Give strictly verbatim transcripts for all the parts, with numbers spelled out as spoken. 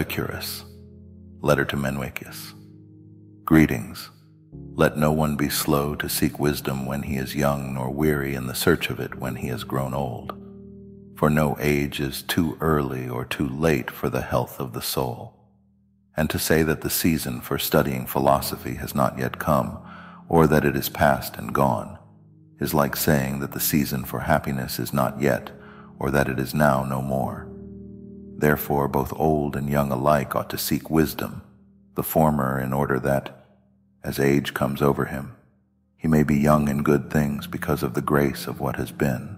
Epicurus, letter to Menoeceus. Greetings. Let no one be slow to seek wisdom when he is young, nor weary in the search of it when he has grown old. For no age is too early or too late for the health of the soul. And to say that the season for studying philosophy has not yet come, or that it is past and gone, is like saying that the season for happiness is not yet, or that it is now no more. Therefore, both old and young alike ought to seek wisdom, the former in order that, as age comes over him, he may be young in good things because of the grace of what has been,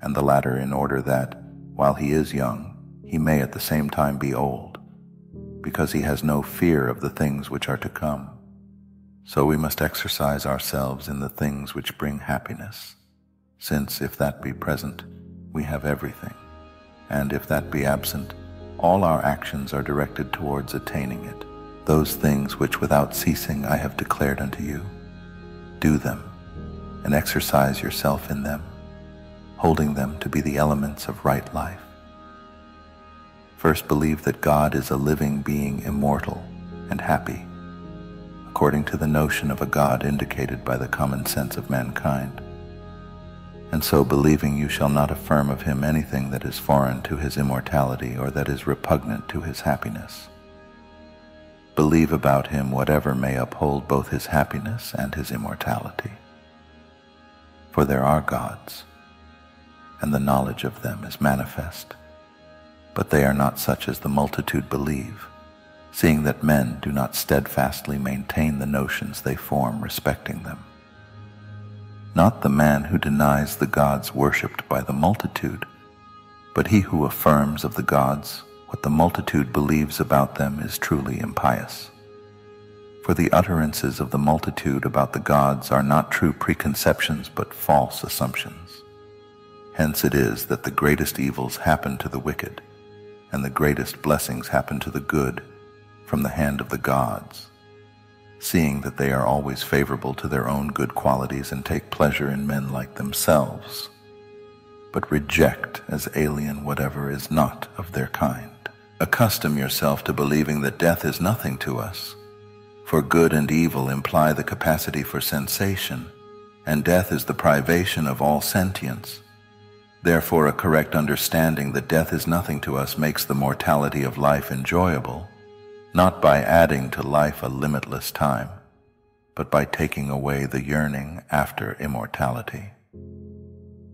and the latter in order that, while he is young, he may at the same time be old, because he has no fear of the things which are to come. So we must exercise ourselves in the things which bring happiness, since if that be present, we have everything. And if that be absent, all our actions are directed towards attaining it. Those things which without ceasing I have declared unto you, do them, and exercise yourself in them, holding them to be the elements of right life. First, believe that God is a living being, immortal and happy, according to the notion of a God indicated by the common sense of mankind. And so believing, you shall not affirm of him anything that is foreign to his immortality or that is repugnant to his happiness. Believe about him whatever may uphold both his happiness and his immortality. For there are gods, and the knowledge of them is manifest, but they are not such as the multitude believe, seeing that men do not steadfastly maintain the notions they form respecting them. Not the man who denies the gods worshipped by the multitude, but he who affirms of the gods what the multitude believes about them is truly impious. For the utterances of the multitude about the gods are not true preconceptions but false assumptions. Hence it is that the greatest evils happen to the wicked, and the greatest blessings happen to the good from the hand of the gods, seeing that they are always favorable to their own good qualities and take pleasure in men like themselves, but reject as alien whatever is not of their kind. Accustom yourself to believing that death is nothing to us, for good and evil imply the capacity for sensation, and death is the privation of all sentience. Therefore, a correct understanding that death is nothing to us makes the mortality of life enjoyable, not by adding to life a limitless time, but by taking away the yearning after immortality.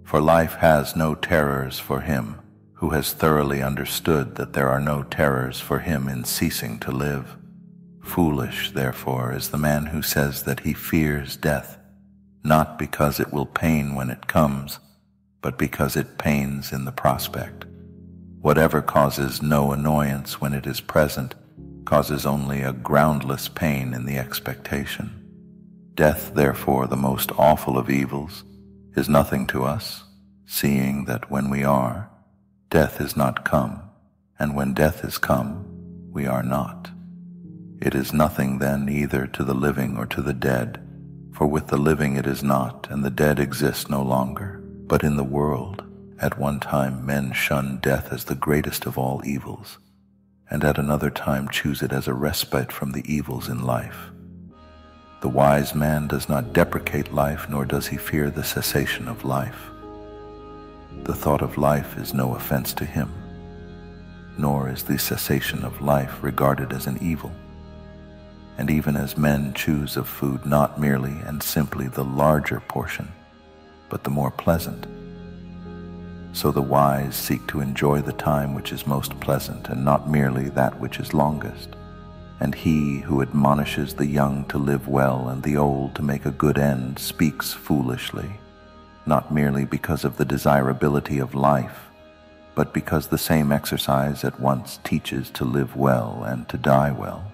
For life has no terrors for him who has thoroughly understood that there are no terrors for him in ceasing to live. Foolish, therefore, is the man who says that he fears death, not because it will pain when it comes, but because it pains in the prospect. Whatever causes no annoyance when it is present causes only a groundless pain in the expectation. Death, therefore, the most awful of evils, is nothing to us, seeing that when we are, death is not come, and when death is come, we are not. It is nothing then either to the living or to the dead, for with the living it is not, and the dead exist no longer. But in the world, at one time men shun death as the greatest of all evils, and at another time choose it as a respite from the evils in life. The wise man does not deprecate life, nor does he fear the cessation of life. The thought of life is no offense to him, nor is the cessation of life regarded as an evil. And even as men choose of food not merely and simply the larger portion, but the more pleasant, so the wise seek to enjoy the time which is most pleasant, and not merely that which is longest. And he who admonishes the young to live well and the old to make a good end speaks foolishly, not merely because of the desirability of life, but because the same exercise at once teaches to live well and to die well.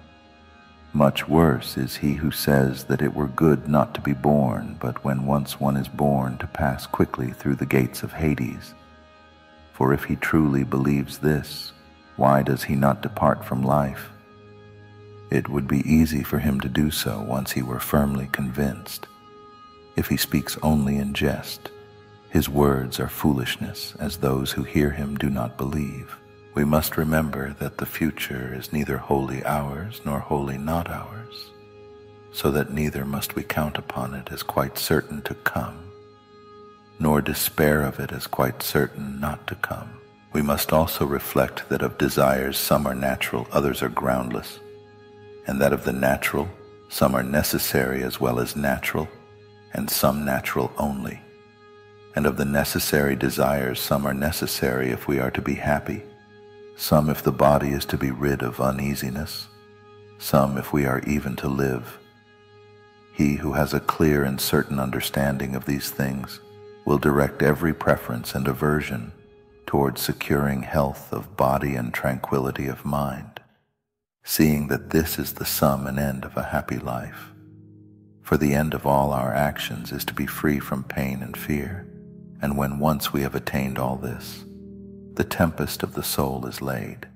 Much worse is he who says that it were good not to be born, but when once one is born to pass quickly through the gates of Hades. For if he truly believes this, why does he not depart from life? It would be easy for him to do so once he were firmly convinced. If he speaks only in jest, his words are foolishness, as those who hear him do not believe. we must remember that the future is neither wholly ours nor wholly not ours, so that neither must we count upon it as quite certain to come, nor despair of it as quite certain not to come. We must also reflect that of desires some are natural, others are groundless, and that of the natural some are necessary as well as natural, and some natural only. And of the necessary desires some are necessary if we are to be happy, some if the body is to be rid of uneasiness, some if we are even to live. He who has a clear and certain understanding of these things will direct every preference and aversion towards securing health of body and tranquility of mind, seeing that this is the sum and end of a happy life. For the end of all our actions is to be free from pain and fear, and when once we have attained all this, the tempest of the soul is laid,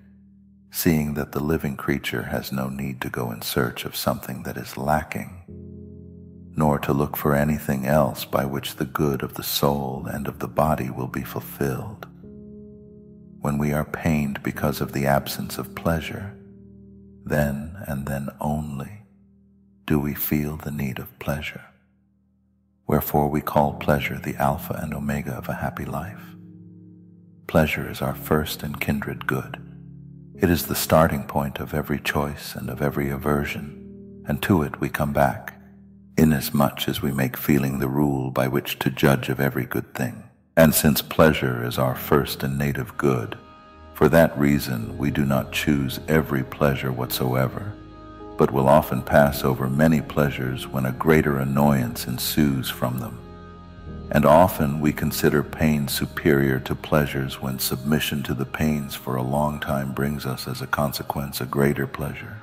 seeing that the living creature has no need to go in search of something that is lacking, nor to look for anything else by which the good of the soul and of the body will be fulfilled. When we are pained because of the absence of pleasure, then and then only do we feel the need of pleasure. Wherefore we call pleasure the alpha and omega of a happy life. Pleasure is our first and kindred good. It is the starting point of every choice and of every aversion, and to it we come back, inasmuch as we make feeling the rule by which to judge of every good thing. And since pleasure is our first and native good, for that reason we do not choose every pleasure whatsoever, but will often pass over many pleasures when a greater annoyance ensues from them. And often we consider pain superior to pleasures when submission to the pains for a long time brings us as a consequence a greater pleasure.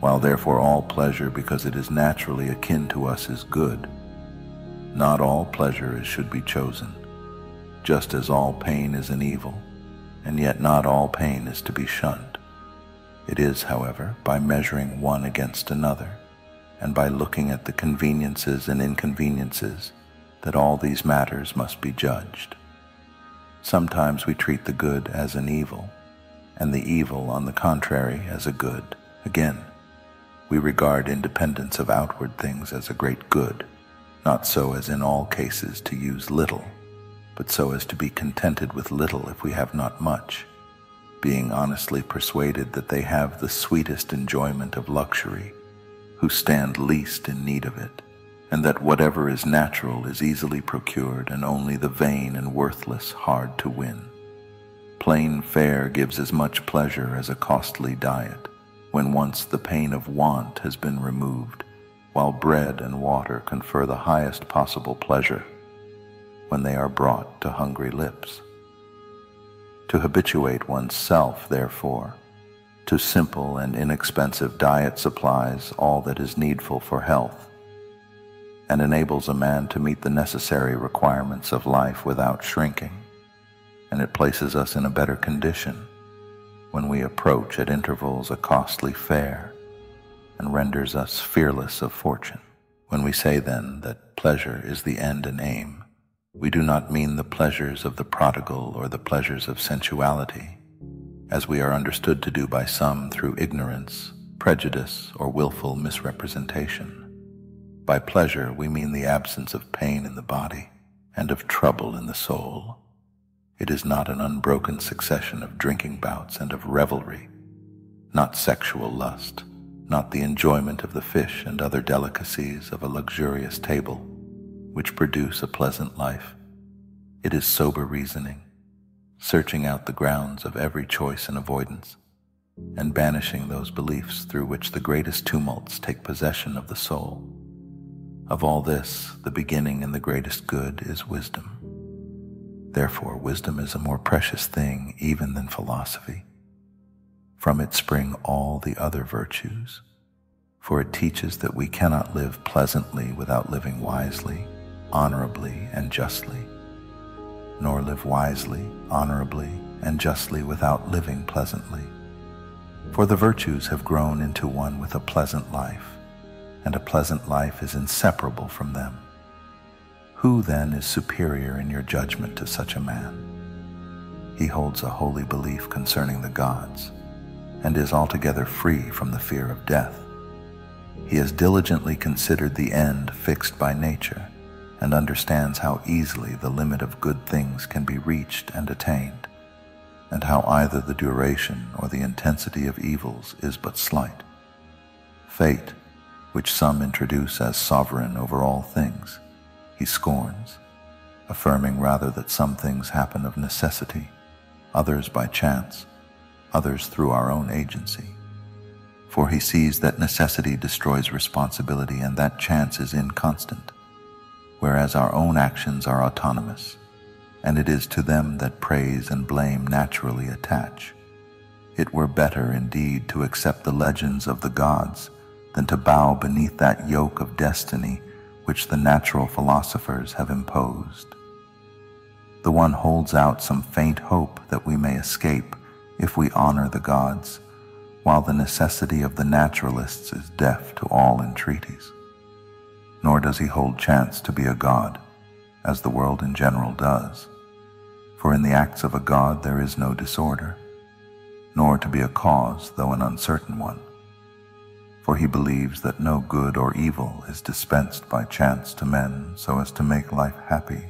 While therefore all pleasure, because it is naturally akin to us, is good, not all pleasure should be chosen, just as all pain is an evil, and yet not all pain is to be shunned. It is, however, by measuring one against another, and by looking at the conveniences and inconveniences, that all these matters must be judged. Sometimes we treat the good as an evil, and the evil, on the contrary, as a good. Again, we regard independence of outward things as a great good, not so as in all cases to use little, but so as to be contented with little if we have not much, being honestly persuaded that they have the sweetest enjoyment of luxury, who stand least in need of it, and that whatever is natural is easily procured, and only the vain and worthless hard to win. Plain fare gives as much pleasure as a costly diet, when once the pain of want has been removed, while bread and water confer the highest possible pleasure when they are brought to hungry lips. To habituate oneself, therefore, to simple and inexpensive diet supplies all that is needful for health, and enables a man to meet the necessary requirements of life without shrinking, and it places us in a better condition when we approach at intervals a costly fare, and renders us fearless of fortune. When we say, then, that pleasure is the end and aim, we do not mean the pleasures of the prodigal or the pleasures of sensuality, as we are understood to do by some through ignorance, prejudice, or willful misrepresentation. By pleasure we mean the absence of pain in the body and of trouble in the soul. It is not an unbroken succession of drinking bouts and of revelry, not sexual lust, not the enjoyment of the fish and other delicacies of a luxurious table, which produce a pleasant life. It is sober reasoning, searching out the grounds of every choice and avoidance, and banishing those beliefs through which the greatest tumults take possession of the soul. Of all this, the beginning and the greatest good is wisdom. Therefore, wisdom is a more precious thing even than philosophy. From it spring all the other virtues, for it teaches that we cannot live pleasantly without living wisely, honorably, and justly, nor live wisely, honorably, and justly without living pleasantly. For the virtues have grown into one with a pleasant life, and a pleasant life is inseparable from them. Who then is superior in your judgment to such a man? he holds a holy belief concerning the gods, and is altogether free from the fear of death. He has diligently considered the end fixed by nature, and understands how easily the limit of good things can be reached and attained, and how either the duration or the intensity of evils is but slight. Fate, which some introduce as sovereign over all things, he scorns, affirming rather that some things happen of necessity, others by chance, others through our own agency. For he sees that necessity destroys responsibility and that chance is inconstant, whereas our own actions are autonomous, and it is to them that praise and blame naturally attach. It were better indeed to accept the legends of the gods than to bow beneath that yoke of destiny which the natural philosophers have imposed. The one holds out some faint hope that we may escape if we honor the gods, while the necessity of the naturalists is deaf to all entreaties. Nor does he hold chance to be a god, as the world in general does, for in the acts of a god there is no disorder, nor to be a cause, though an uncertain one, for he believes that no good or evil is dispensed by chance to men so as to make life happy,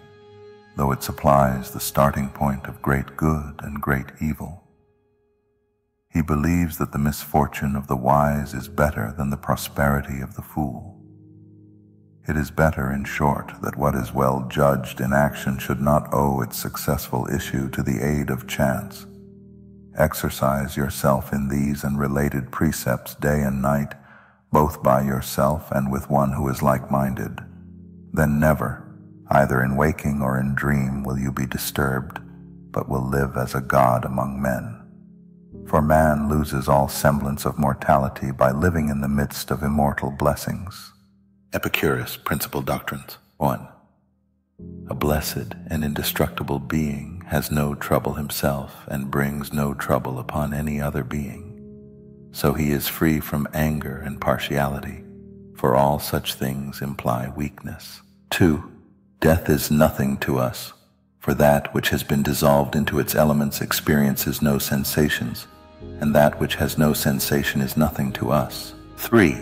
though it supplies the starting point of great good and great evil. He believes that the misfortune of the wise is better than the prosperity of the fool. It is better, in short, that what is well judged in action should not owe its successful issue to the aid of chance. Exercise yourself in these and related precepts day and night, both by yourself and with one who is like-minded. Then never, either in waking or in dream, will you be disturbed, but will live as a god among men. For man loses all semblance of mortality by living in the midst of immortal blessings. Epicurus, Principal Doctrines. One. A blessed and indestructible being has no trouble himself and brings no trouble upon any other being. So he is free from anger and partiality, for all such things imply weakness. Two. Death is nothing to us, for that which has been dissolved into its elements experiences no sensations, and that which has no sensation is nothing to us. Three.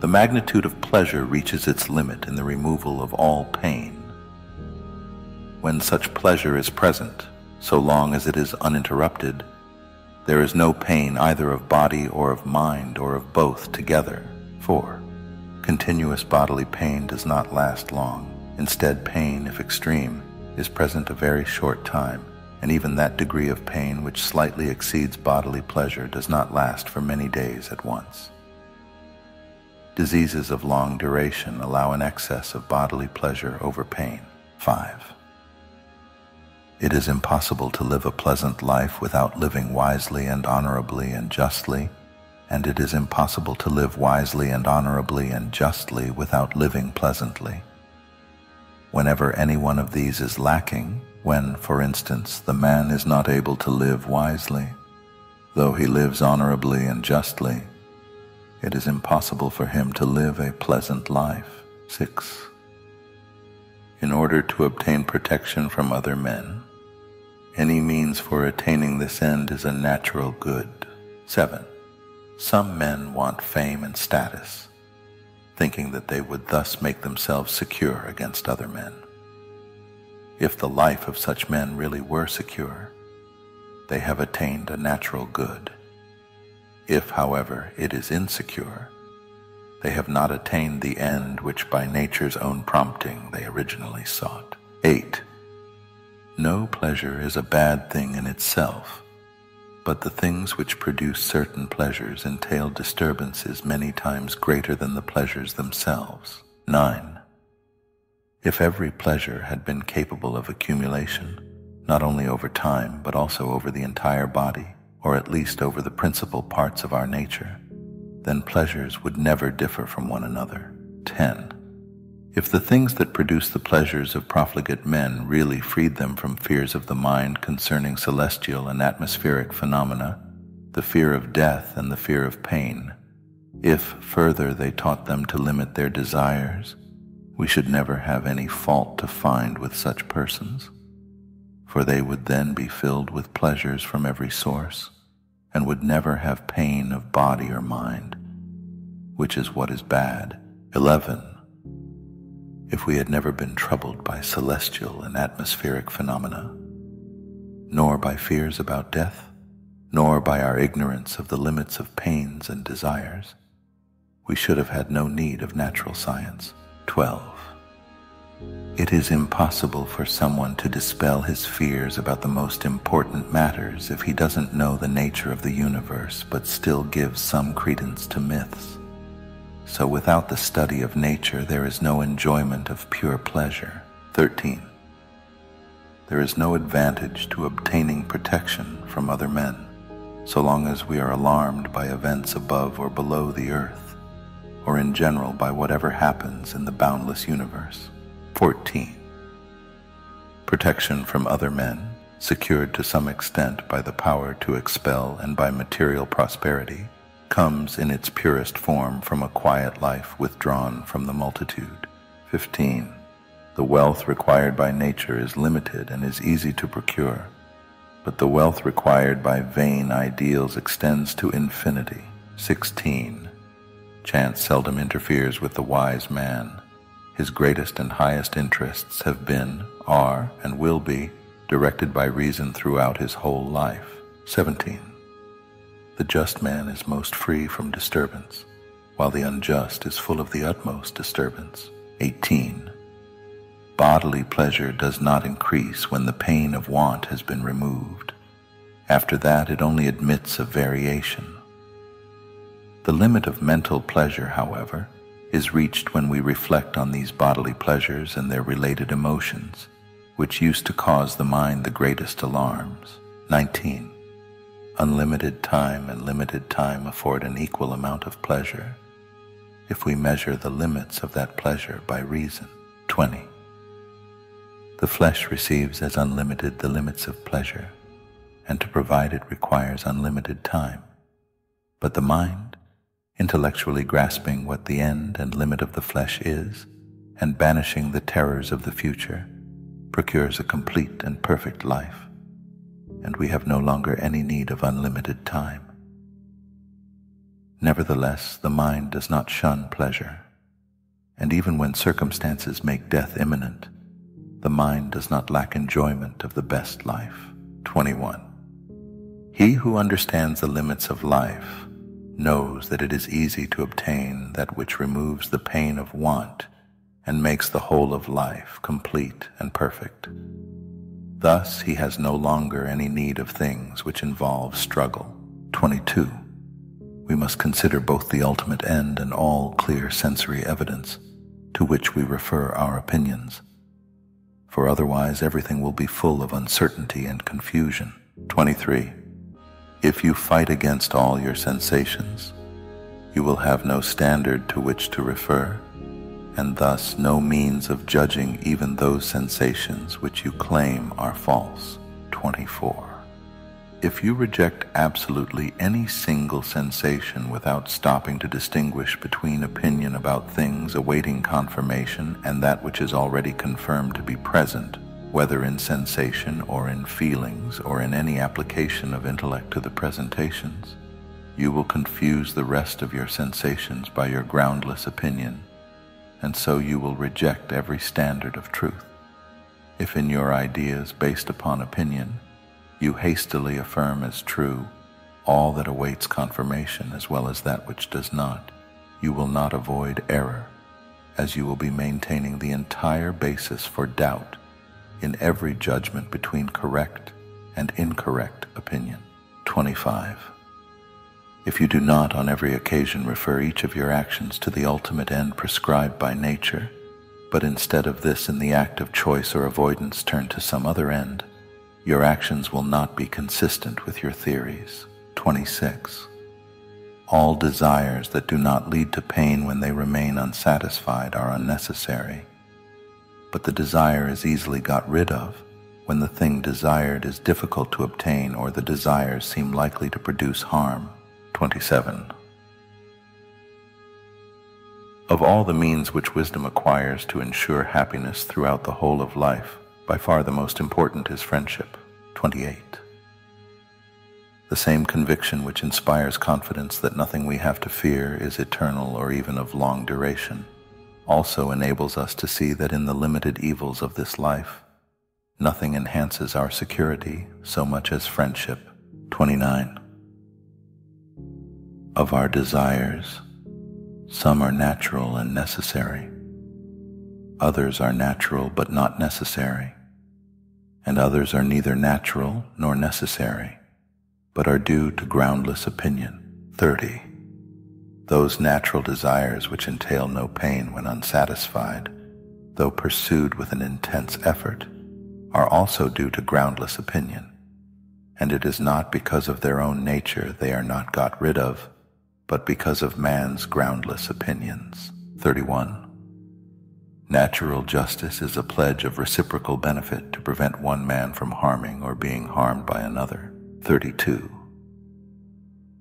The magnitude of pleasure reaches its limit in the removal of all pain. When such pleasure is present, so long as it is uninterrupted, there is no pain either of body or of mind or of both together. Four. Continuous bodily pain does not last long. Instead, pain, if extreme, is present a very short time, and even that degree of pain which slightly exceeds bodily pleasure does not last for many days at once. Diseases of long duration allow an excess of bodily pleasure over pain. Five. It is impossible to live a pleasant life without living wisely and honorably and justly, and it is impossible to live wisely and honorably and justly without living pleasantly. Whenever any one of these is lacking, when, for instance, the man is not able to live wisely, though he lives honorably and justly, it is impossible for him to live a pleasant life. Six. In order to obtain protection from other men, any means for attaining this end is a natural good. Seven. Some men want fame and status, thinking that they would thus make themselves secure against other men. If the life of such men really were secure, they have attained a natural good. If, however, it is insecure, they have not attained the end which by nature's own prompting they originally sought. Eight. No pleasure is a bad thing in itself, but the things which produce certain pleasures entail disturbances many times greater than the pleasures themselves. Nine. If every pleasure had been capable of accumulation, not only over time but also over the entire body, or at least over the principal parts of our nature, then pleasures would never differ from one another. Ten. If the things that produce the pleasures of profligate men really freed them from fears of the mind concerning celestial and atmospheric phenomena, the fear of death and the fear of pain, if further they taught them to limit their desires, we should never have any fault to find with such persons. for they would then be filled with pleasures from every source, and would never have pain of body or mind, which is what is bad. eleven. If we had never been troubled by celestial and atmospheric phenomena, nor by fears about death, nor by our ignorance of the limits of pains and desires, we should have had no need of natural science. twelve. It is impossible for someone to dispel his fears about the most important matters if he doesn't know the nature of the universe but still gives some credence to myths. So without the study of nature there is no enjoyment of pure pleasure. thirteen. There is no advantage to obtaining protection from other men, so long as we are alarmed by events above or below the earth, or in general by whatever happens in the boundless universe. fourteen. Protection from other men, secured to some extent by the power to expel and by material prosperity, comes in its purest form from a quiet life withdrawn from the multitude. fifteen. The wealth required by nature is limited and is easy to procure, but the wealth required by vain ideals extends to infinity. sixteen. Chance seldom interferes with the wise man. His greatest and highest interests have been, are, and will be directed by reason throughout his whole life. seventeen. The just man is most free from disturbance, while the unjust is full of the utmost disturbance. eighteen. Bodily pleasure does not increase when the pain of want has been removed. After that, it only admits of variation. The limit of mental pleasure, however, is reached when we reflect on these bodily pleasures and their related emotions, which used to cause the mind the greatest alarms. nineteen. Unlimited time and limited time afford an equal amount of pleasure, if we measure the limits of that pleasure by reason. twenty. The flesh receives as unlimited the limits of pleasure, and to provide it requires unlimited time. But the mind, intellectually grasping what the end and limit of the flesh is, and banishing the terrors of the future, procures a complete and perfect life, and we have no longer any need of unlimited time. Nevertheless, the mind does not shun pleasure, and even when circumstances make death imminent, the mind does not lack enjoyment of the best life. twenty-one. He who understands the limits of life knows that it is easy to obtain that which removes the pain of want and makes the whole of life complete and perfect. Thus he has no longer any need of things which involve struggle. twenty-two. We must consider both the ultimate end and all clear sensory evidence to which we refer our opinions, for otherwise everything will be full of uncertainty and confusion. twenty-three. If you fight against all your sensations, you will have no standard to which to refer, and thus no means of judging even those sensations which you claim are false. twenty-four. If you reject absolutely any single sensation without stopping to distinguish between opinion about things awaiting confirmation and that which is already confirmed to be present, whether in sensation or in feelings or in any application of intellect to the presentations, you will confuse the rest of your sensations by your groundless opinion, and so you will reject every standard of truth. If in your ideas based upon opinion, you hastily affirm as true all that awaits confirmation as well as that which does not, you will not avoid error, as you will be maintaining the entire basis for doubt in every judgment between correct and incorrect opinion. twenty-five. If you do not on every occasion refer each of your actions to the ultimate end prescribed by nature, but instead of this in the act of choice or avoidance turn to some other end, your actions will not be consistent with your theories. twenty-six. All desires that do not lead to pain when they remain unsatisfied are unnecessary, but the desire is easily got rid of when the thing desired is difficult to obtain or the desires seem likely to produce harm. twenty-seven. Of all the means which wisdom acquires to ensure happiness throughout the whole of life, By far the most important is friendship, twenty-eight. The same conviction which inspires confidence that nothing we have to fear is eternal or even of long duration also enables us to see that in the limited evils of this life, nothing enhances our security so much as friendship, twenty-nine. Of our desires, some are natural and necessary, others are natural but not necessary, and others are neither natural nor necessary, but are due to groundless opinion, thirty. Those natural desires which entail no pain when unsatisfied, though pursued with an intense effort, are also due to groundless opinion, and it is not because of their own nature they are not got rid of, but because of man's groundless opinions. thirty-one. Natural justice is a pledge of reciprocal benefit to prevent one man from harming or being harmed by another. thirty-two.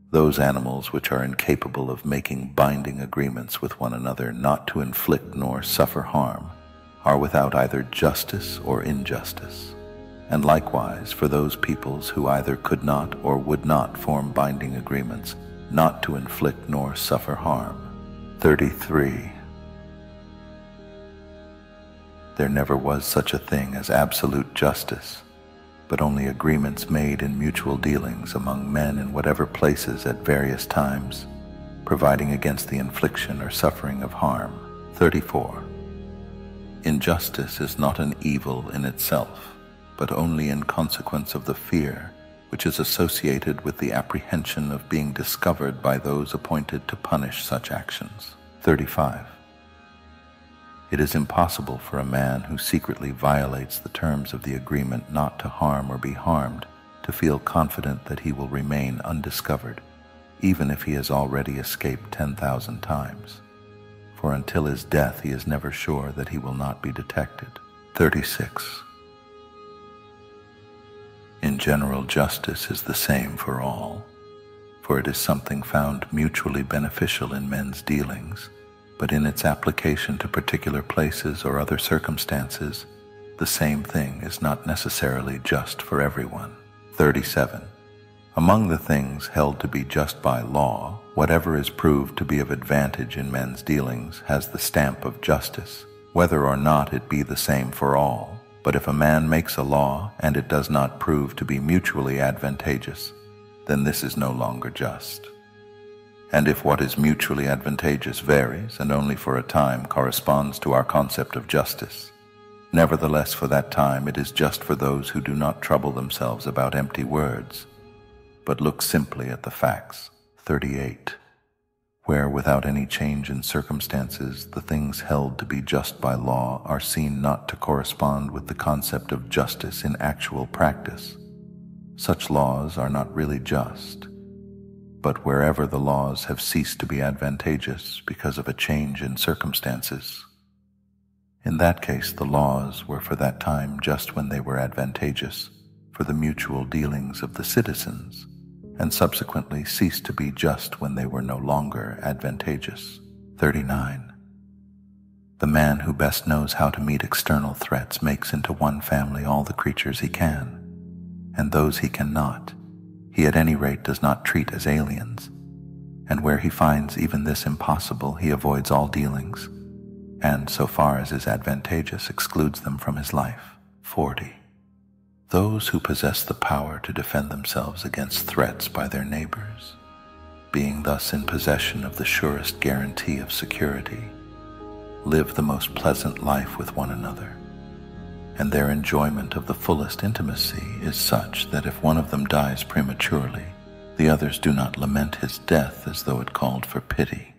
Those animals which are incapable of making binding agreements with one another not to inflict nor suffer harm are without either justice or injustice. And likewise for those peoples who either could not or would not form binding agreements not to inflict nor suffer harm. thirty-three. There never was such a thing as absolute justice, but only agreements made in mutual dealings among men in whatever places at various times, providing against the infliction or suffering of harm. thirty-four. Injustice is not an evil in itself, but only in consequence of the fear which is associated with the apprehension of being discovered by those appointed to punish such actions. thirty-five. It is impossible for a man who secretly violates the terms of the agreement not to harm or be harmed to feel confident that he will remain undiscovered, even if he has already escaped ten thousand times. For until his death he is never sure that he will not be detected. thirty-six. In general, justice is the same for all, for it is something found mutually beneficial in men's dealings, but in its application to particular places or other circumstances, the same thing is not necessarily just for everyone. thirty-seven. Among the things held to be just by law, whatever is proved to be of advantage in men's dealings has the stamp of justice, whether or not it be the same for all. But if a man makes a law and it does not prove to be mutually advantageous, then this is no longer just. And if what is mutually advantageous varies and only for a time corresponds to our concept of justice, nevertheless for that time it is just for those who do not trouble themselves about empty words, but look simply at the facts. thirty-eight. Where without any change in circumstances the things held to be just by law are seen not to correspond with the concept of justice in actual practice, such laws are not really just. But wherever the laws have ceased to be advantageous because of a change in circumstances, in that case the laws were for that time just when they were advantageous for the mutual dealings of the citizens, and subsequently ceased to be just when they were no longer advantageous. thirty-nine. The man who best knows how to meet external threats makes into one family all the creatures he can, and those he cannot, he at any rate does not treat as aliens, and where he finds even this impossible he avoids all dealings, and so far as is advantageous excludes them from his life. forty. Those who possess the power to defend themselves against threats by their neighbors, being thus in possession of the surest guarantee of security, live the most pleasant life with one another, and their enjoyment of the fullest intimacy is such that if one of them dies prematurely, the others do not lament his death as though it called for pity.